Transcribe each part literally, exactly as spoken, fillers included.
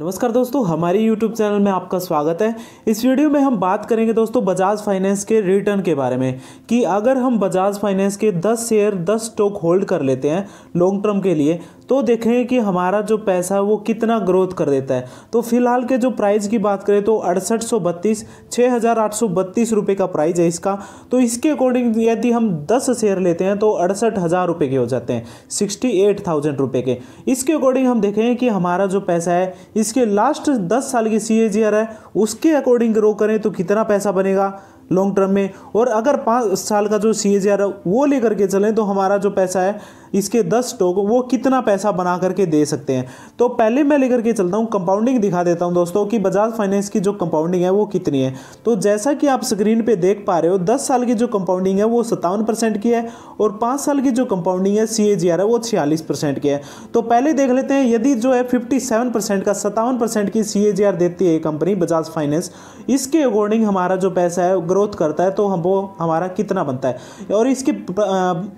नमस्कार दोस्तों, हमारे यूट्यूब चैनल में आपका स्वागत है। इस वीडियो में हम बात करेंगे दोस्तों बजाज फाइनेंस के रिटर्न के बारे में कि अगर हम बजाज फाइनेंस के दस शेयर दस स्टॉक होल्ड कर लेते हैं लॉन्ग टर्म के लिए तो देखें कि हमारा जो पैसा है वो कितना ग्रोथ कर देता है। तो फिलहाल के जो प्राइस की बात करें तो अड़सठ सौ बत्तीस छः हज़ार आठ सौ बत्तीस रुपये का प्राइस है इसका। तो इसके अकॉर्डिंग यदि हम दस शेयर लेते हैं तो अड़सठ हज़ार रुपये के हो जाते हैं, सिक्सटी एट थाउजेंड रुपये के। इसके अकॉर्डिंग हम देखें कि हमारा जो पैसा है इसके लास्ट दस साल की सीएजीआर है उसके अकॉर्डिंग ग्रो करें तो कितना पैसा बनेगा लॉन्ग टर्म में। और अगर पाँच साल का जो सीएजीआर है वो लेकर के चलें तो हमारा जो पैसा है इसके दस स्टॉक वो कितना पैसा बना करके दे सकते हैं। तो पहले मैं लेकर के चलता हूँ, कंपाउंडिंग दिखा देता हूँ दोस्तों कि बजाज फाइनेंस की जो कंपाउंडिंग है वो कितनी है। तो जैसा कि आप स्क्रीन पे देख पा रहे हो दस साल की जो कंपाउंडिंग है वो सत्तावन परसेंट की है और पाँच साल की जो कंपाउंडिंग है सीएजीआर है वो छियालीस परसेंट की है। तो पहले देख लेते हैं, यदि जो है फिफ्टी सेवन परसेंट का सत्तावन परसेंट की सीएजीआर देती है कंपनी बजाज फाइनेंस, इसके अकॉर्डिंग हमारा जो पैसा है ग्रोथ करता है तो हम वो हमारा कितना बनता है। और इसके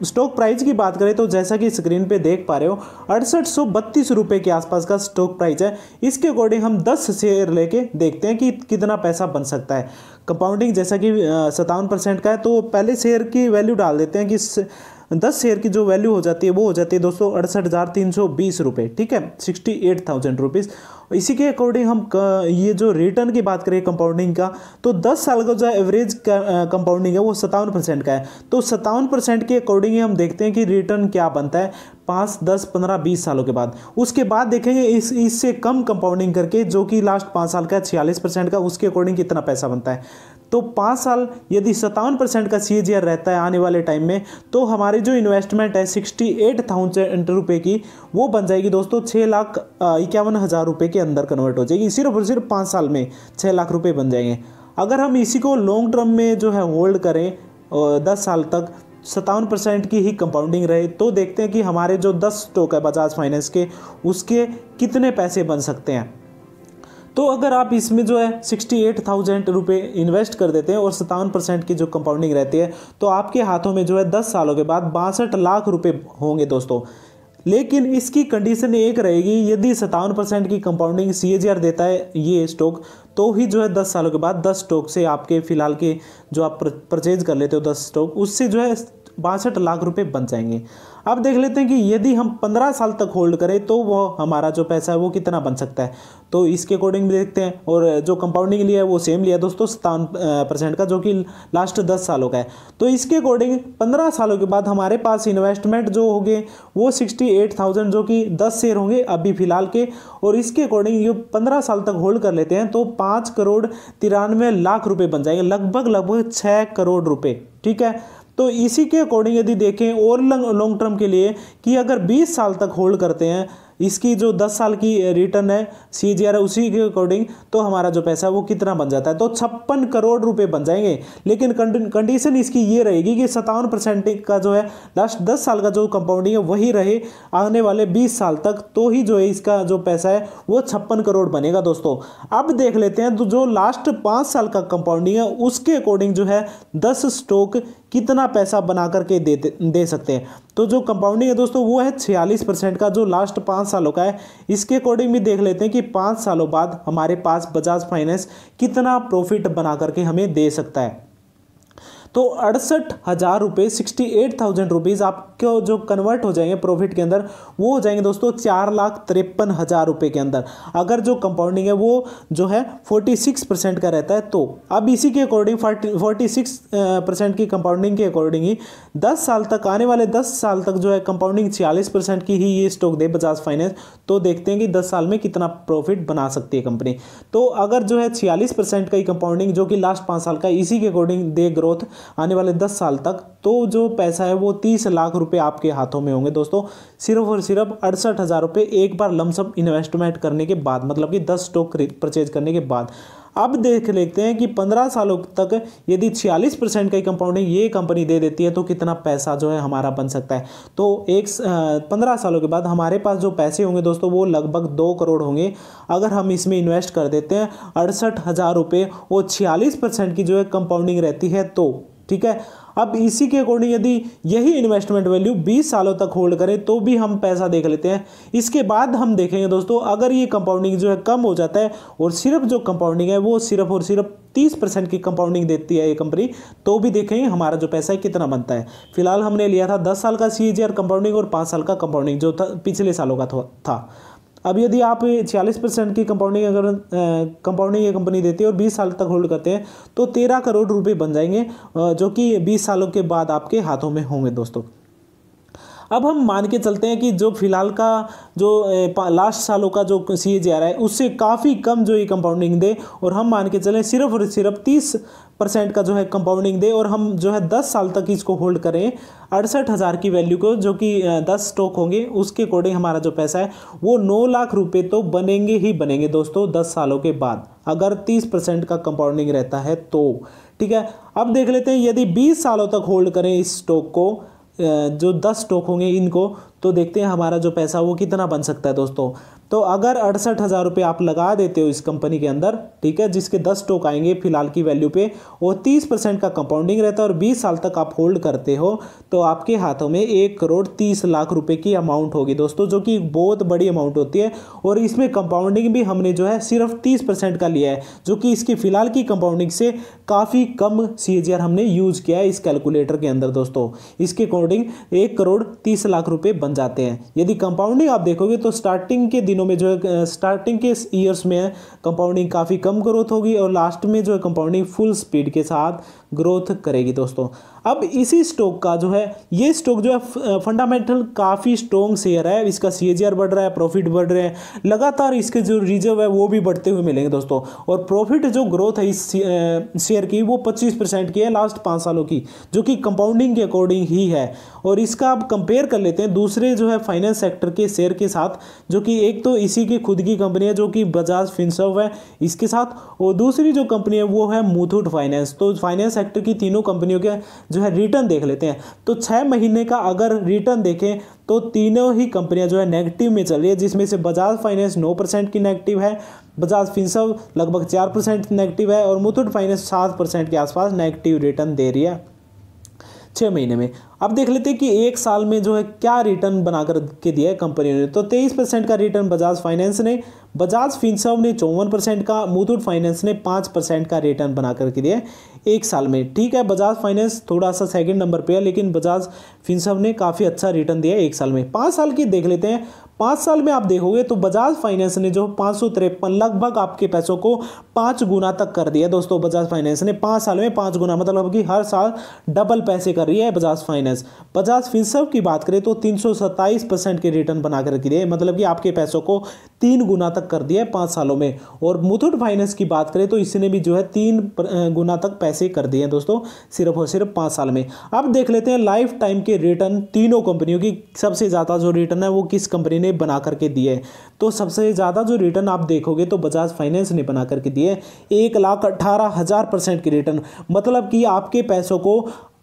स्टॉक प्राइस की बात करें तो जैसा कि स्क्रीन पे देख पा रहे हो अड़सठ सौ बत्तीस रुपये के आसपास का स्टॉक प्राइस है। इसके अकॉर्डिंग हम दस शेयर लेके देखते हैं कि कितना पैसा बन सकता है। कंपाउंडिंग जैसा कि सत्तावन परसेंट का है तो पहले शेयर की वैल्यू डाल देते हैं कि दस शेयर की जो वैल्यू हो जाती है वो हो जाती है दोस्तों अड़सठ हज़ार तीन सौ बीस रुपये, ठीक है, सिक्सटी एट थाउजेंड रुपीज़। इसी के अकॉर्डिंग हम ये जो रिटर्न की बात करें कंपाउंडिंग का तो दस साल का जो एवरेज कंपाउंडिंग है वो सत्तावन परसेंट का है। तो सत्तावन परसेंट के अकॉर्डिंग ही हम देखते हैं कि रिटर्न क्या बनता है पाँच दस पंद्रह बीस सालों के बाद। उसके बाद देखेंगे इस इससे कम कंपाउंडिंग करके जो कि लास्ट पाँच साल का छियालीस परसेंट का उसके अकॉर्डिंग कितना पैसा बनता है। तो पाँच साल यदि सत्तावन परसेंट का सीएजीआर रहता है आने वाले टाइम में तो हमारी जो इन्वेस्टमेंट है सिक्सटी एट थाउजेंड रुपये की वो बन जाएगी दोस्तों छः लाख इक्यावन हज़ार रुपये के अंदर कन्वर्ट हो जाएगी, सिर्फ और सिर्फ पाँच साल में छः लाख रुपये बन जाएंगे। अगर हम इसी को लॉन्ग टर्म में जो है होल्ड करें और दस साल तक सत्तावन परसेंट की ही कंपाउंडिंग रहे तो देखते हैं कि हमारे जो दस स्टॉक है बजाज फाइनेंस के उसके कितने पैसे बन सकते हैं। तो अगर आप इसमें जो है सिक्सटी एट थाउजेंड रुपये इन्वेस्ट कर देते हैं और सत्तावन परसेंट की जो कंपाउंडिंग रहती है तो आपके हाथों में जो है दस सालों के बाद बासठ लाख रुपये होंगे दोस्तों। लेकिन इसकी कंडीशन एक रहेगी, यदि सत्तावन परसेंट की कंपाउंडिंग सीएजीआर देता है ये स्टॉक तो ही जो है दस सालों के बाद दस स्टॉक से आपके फ़िलहाल के जो आप परचेज कर लेते हो दस स्टॉक उससे जो है बासठ लाख रुपए बन जाएंगे। अब देख लेते हैं कि यदि हम पंद्रह साल तक होल्ड करें तो वो हमारा जो पैसा है वो कितना बन सकता है। तो इसके अकॉर्डिंग भी देखते हैं और जो कंपाउंडिंग लिया है वो सेम लिया है दोस्तों सत्तावन परसेंट का जो कि लास्ट दस सालों का है। तो इसके अकॉर्डिंग पंद्रह सालों के बाद हमारे पास इन्वेस्टमेंट जो होंगे वो सिक्सटी एट थाउजेंड जो कि दस शेयर होंगे अभी फ़िलहाल के। और इसके अकॉर्डिंग ये पंद्रह साल तक होल्ड कर लेते हैं तो पाँच करोड़ तिरानवे लाख रुपये बन जाएंगे, लगभग लगभग छः करोड़ रुपये, ठीक है। तो इसी के अकॉर्डिंग यदि देखें और लॉन्ग टर्म के लिए कि अगर बीस साल तक होल्ड करते हैं इसकी जो दस साल की रिटर्न है सीजीआर है उसी के अकॉर्डिंग तो हमारा जो पैसा वो कितना बन जाता है तो छप्पन करोड़ रुपए बन जाएंगे। लेकिन कंडीशन इसकी ये रहेगी कि सत्तावन परसेंट का जो है लास्ट दस साल का जो कंपाउंडिंग है वही रहे आने वाले बीस साल तक तो ही जो है इसका जो पैसा है वो छप्पन करोड़ बनेगा दोस्तों। अब देख लेते हैं तो जो लास्ट पाँच साल का कंपाउंडिंग है उसके अकॉर्डिंग जो है दस स्टॉक कितना पैसा बना करके दे दे सकते हैं। तो जो कंपाउंडिंग है दोस्तों वो है छियालीस परसेंट का जो लास्ट पाँच सालों का है। इसके अकॉर्डिंग भी देख लेते हैं कि पाँच सालों बाद हमारे पास बजाज फाइनेंस कितना प्रॉफिट बना करके हमें दे सकता है। तो अड़सठ हज़ार रुपये सिक्सटी एट थाउजेंड रुपीज़ आपको जो कन्वर्ट हो जाएंगे प्रॉफिट के अंदर वो हो जाएंगे दोस्तों चार लाख तिरपन हज़ार रुपये के अंदर, अगर जो कंपाउंडिंग है वो जो है फोर्टी सिक्स परसेंट का रहता है। तो अब इसी के अकॉर्डिंग फोर्टी सिक्स परसेंट की कंपाउंडिंग के अकॉर्डिंग ही दस साल तक आने वाले दस साल तक जो है कंपाउंडिंग छियालीस परसेंट की ही ये स्टॉक दे बजाज फाइनेंस तो देखते हैं कि दस साल में कितना प्रॉफिट बना सकती है कंपनी। तो अगर जो है छियालीस परसेंट का ही कंपाउंडिंग जो कि लास्ट पाँच साल का इसी के अकॉर्डिंग दे ग्रोथ आने वाले दस साल तक तो जो पैसा है वो तीस लाख रुपए आपके हाथों में होंगे दोस्तों, सिर्फ और सिर्फ अड़सठ हज़ार रुपये एक बार लमसम इन्वेस्टमेंट करने के बाद, मतलब कि दस स्टॉक परचेज करने के बाद। अब देख लेते हैं कि पंद्रह सालों तक यदि छियालीस परसेंट का कंपाउंडिंग ये कंपनी दे देती है तो कितना पैसा जो है हमारा बन सकता है। तो एक पंद्रह सालों के बाद हमारे पास जो पैसे होंगे दोस्तों वो लगभग दो करोड़ होंगे अगर हम इसमें इन्वेस्ट कर देते हैं अड़सठ हज़ार रुपये और छियालीस परसेंट की जो है कंपाउंडिंग रहती है तो। ठीक है। अब इसी के अकॉर्डिंग यदि यही इन्वेस्टमेंट वैल्यू बीस सालों तक होल्ड करें तो भी हम पैसा देख लेते हैं। इसके बाद हम देखेंगे दोस्तों, अगर ये कंपाउंडिंग जो है कम हो जाता है और सिर्फ जो कंपाउंडिंग है वो सिर्फ और सिर्फ तीस परसेंट की कंपाउंडिंग देती है ये कंपनी, तो भी देखेंगे हमारा जो पैसा है कितना बनता है। फिलहाल हमने लिया था दस साल का सी ए जी आर कंपाउंडिंग और पाँच साल का कंपाउंडिंग जो था पिछले सालों का था। अब यदि आप छियालीस परसेंट की कंपाउंडिंग अगर कंपाउंडिंग ये कंपनी देती है और बीस साल तक होल्ड करते हैं तो तेरह करोड़ रुपए बन जाएंगे जो कि बीस सालों के बाद आपके हाथों में होंगे दोस्तों। अब हम मान के चलते हैं कि जो फिलहाल का जो लास्ट सालों का जो सी ए जी आर है उससे काफ़ी कम जो ये कंपाउंडिंग दे और हम मान के चलें सिर्फ और सिर्फ तीस परसेंट का जो है कंपाउंडिंग दे और हम जो है दस साल तक इसको होल्ड करें अड़सठ हज़ार की वैल्यू को, जो कि दस स्टॉक होंगे, उसके अकॉर्डिंग हमारा जो पैसा है वो नौ लाख रुपए तो बनेंगे ही बनेंगे दोस्तों दस सालों के बाद, अगर तीस परसेंट का कंपाउंडिंग रहता है तो। ठीक है, अब देख लेते हैं यदि बीस सालों तक होल्ड करें इस स्टॉक को, जो दस स्टॉक होंगे इनको, तो देखते हैं हमारा जो पैसा वो कितना बन सकता है दोस्तों। तो अगर अड़सठ हज़ार रुपये आप लगा देते हो इस कंपनी के अंदर, ठीक है, जिसके दस स्टॉक आएंगे फिलहाल की वैल्यू पे, और तीस परसेंट का कंपाउंडिंग रहता है और बीस साल तक आप होल्ड करते हो, तो आपके हाथों में एक करोड़ तीस लाख रुपए की अमाउंट होगी दोस्तों, जो कि बहुत बड़ी अमाउंट होती है। और इसमें कंपाउंडिंग भी हमने जो है सिर्फ तीस परसेंट का लिया है, जो कि इसकी फिलहाल की कंपाउंडिंग से काफ़ी कम सी ए जी आर हमने यूज़ किया है इस कैलकुलेटर के अंदर दोस्तों। इसके अकॉर्डिंग एक करोड़ तीस लाख रुपये बन जाते हैं। यदि कंपाउंडिंग आप देखोगे तो स्टार्टिंग के दिनों में जो है, स्टार्टिंग के ईयर्स में कंपाउंडिंग काफ़ी कम ग्रोथ होगी और लास्ट में जो है कंपाउंडिंग फुल स्पीड के साथ ग्रोथ करेगी दोस्तों। अब इसी स्टॉक का जो है, ये स्टॉक जो है फंडामेंटल काफ़ी स्ट्रॉन्ग शेयर है, इसका सीएजीआर बढ़ रहा है, प्रॉफिट बढ़ रहे हैं लगातार, इसके जो रिजर्व है वो भी बढ़ते हुए मिलेंगे दोस्तों। और प्रॉफिट जो ग्रोथ है इस शेयर की वो पच्चीस परसेंट की है लास्ट पाँच सालों की, जो कि कंपाउंडिंग के अकॉर्डिंग ही है। और इसका आप कंपेयर कर लेते हैं दूसरे जो है फाइनेंस सेक्टर के शेयर के साथ, जो कि एक तो इसी की खुद की कंपनी है जो कि बजाज फिनसर्व है इसके साथ, और दूसरी जो कंपनी है वो है मुथूट फाइनेंस। तो फाइनेंस सेक्टर की तीनों कंपनियों के जो है रिटर्न देख लेते हैं, तो छः महीने का अगर रिटर्न देखें तो तीनों ही कंपनियां जो है नेगेटिव में चल रही है, जिसमें से बजाज फाइनेंस नौ परसेंट की नेगेटिव है, बजाज फिनसर्व लगभग चार परसेंट नेगेटिव है और मुथूट फाइनेंस सात परसेंट के आसपास नेगेटिव रिटर्न दे रही है छः महीने में। अब देख लेते हैं कि एक साल में जो है क्या रिटर्न बनाकर के दिया है कंपनियों ने। तो तेईस परसेंट का रिटर्न बजाज फाइनेंस ने, बजाज फिनसर्व ने चौवन परसेंट का, मुथूट फाइनेंस ने पाँच परसेंट का रिटर्न बनाकर के दिया है एक साल में। ठीक है, बजाज फाइनेंस थोड़ा सा सेकंड नंबर पे है, लेकिन बजाज फिनसर्व ने काफ़ी अच्छा रिटर्न दिया है एक साल में। पाँच साल की देख लेते हैं, पाँच साल में आप देखोगे तो बजाज फाइनेंस ने जो पाँच सौ तिरपन लगभग आपके पैसों को पाँच गुना तक कर दिया दोस्तों। बजाज फाइनेंस ने पाँच साल में पाँच गुना, मतलब कि हर साल डबल पैसे कर रही है बजाज फाइनेंस। बजाज फिनसर्व की बात करें तो तीन सौ सत्ताईस परसेंट के रिटर्न बनाकर के दिए, मतलब कि आपके पैसों को तीन गुना तक कर दिया है पाँच सालों में। और मुथूट फाइनेंस की बात करें तो इसने भी जो है तीन गुना तक पैसे कर दिए हैं दोस्तों, सिर्फ और सिर्फ पाँच साल में। अब देख लेते हैं लाइफ टाइम के रिटर्न तीनों कंपनियों की, सबसे ज़्यादा जो रिटर्न है वो किस कंपनी ने बना करके दिए है। तो सबसे ज़्यादा जो रिटर्न आप देखोगे तो बजाज फाइनेंस ने बना करके दिए एक लाख अट्ठारह हज़ार परसेंट के रिटर्न, मतलब कि आपके पैसों को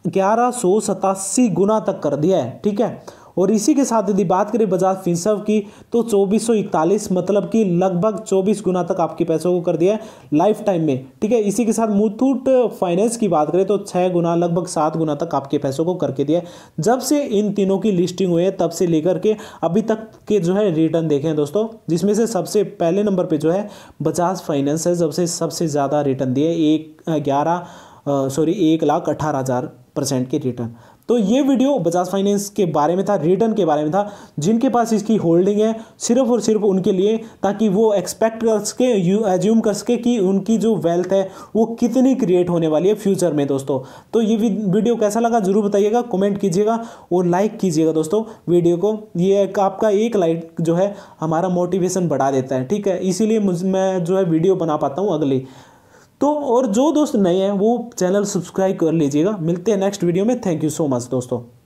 ग्यारह सौ सतासी गुना तक कर दिया है। ठीक है, और इसी के साथ यदि बात करें बजाज फिनसर्व की तो चौबीस सौ इकतालीस, मतलब कि लगभग चौबीस गुना तक आपके पैसों को कर दिया है लाइफ टाइम में। ठीक है, इसी के साथ मुथूट फाइनेंस की बात करें तो छः गुना लगभग सात गुना तक आपके पैसों को करके दिया है। जब से इन तीनों की लिस्टिंग हुई है तब से लेकर के अभी तक के जो है रिटर्न देखे हैं दोस्तों, जिसमें से सबसे पहले नंबर पर जो है बजाज फाइनेंस है, जब से सबसे ज़्यादा रिटर्न दिए एक ग्यारह सॉरी एक लाख अट्ठारह हज़ार परसेंट के रिटर्न। तो ये वीडियो बजाज फाइनेंस के बारे में था, रिटर्न के बारे में था। जिनके पास इसकी होल्डिंग है सिर्फ और सिर्फ उनके लिए, ताकि वो एक्सपेक्ट कर सके, एज्यूम कर सके कि उनकी जो वेल्थ है वो कितनी क्रिएट होने वाली है फ्यूचर में दोस्तों। तो ये वीडियो कैसा लगा ज़रूर बताइएगा, कमेंट कीजिएगा और लाइक कीजिएगा दोस्तों वीडियो को। ये एक आपका एक लाइक जो है हमारा मोटिवेशन बढ़ा देता है। ठीक है, इसीलिए मैं जो है वीडियो बना पाता हूँ अगली। तो और जो दोस्त नए हैं वो चैनल सब्सक्राइब कर लीजिएगा। मिलते हैं नेक्स्ट वीडियो में। थैंक यू सो मच दोस्तों।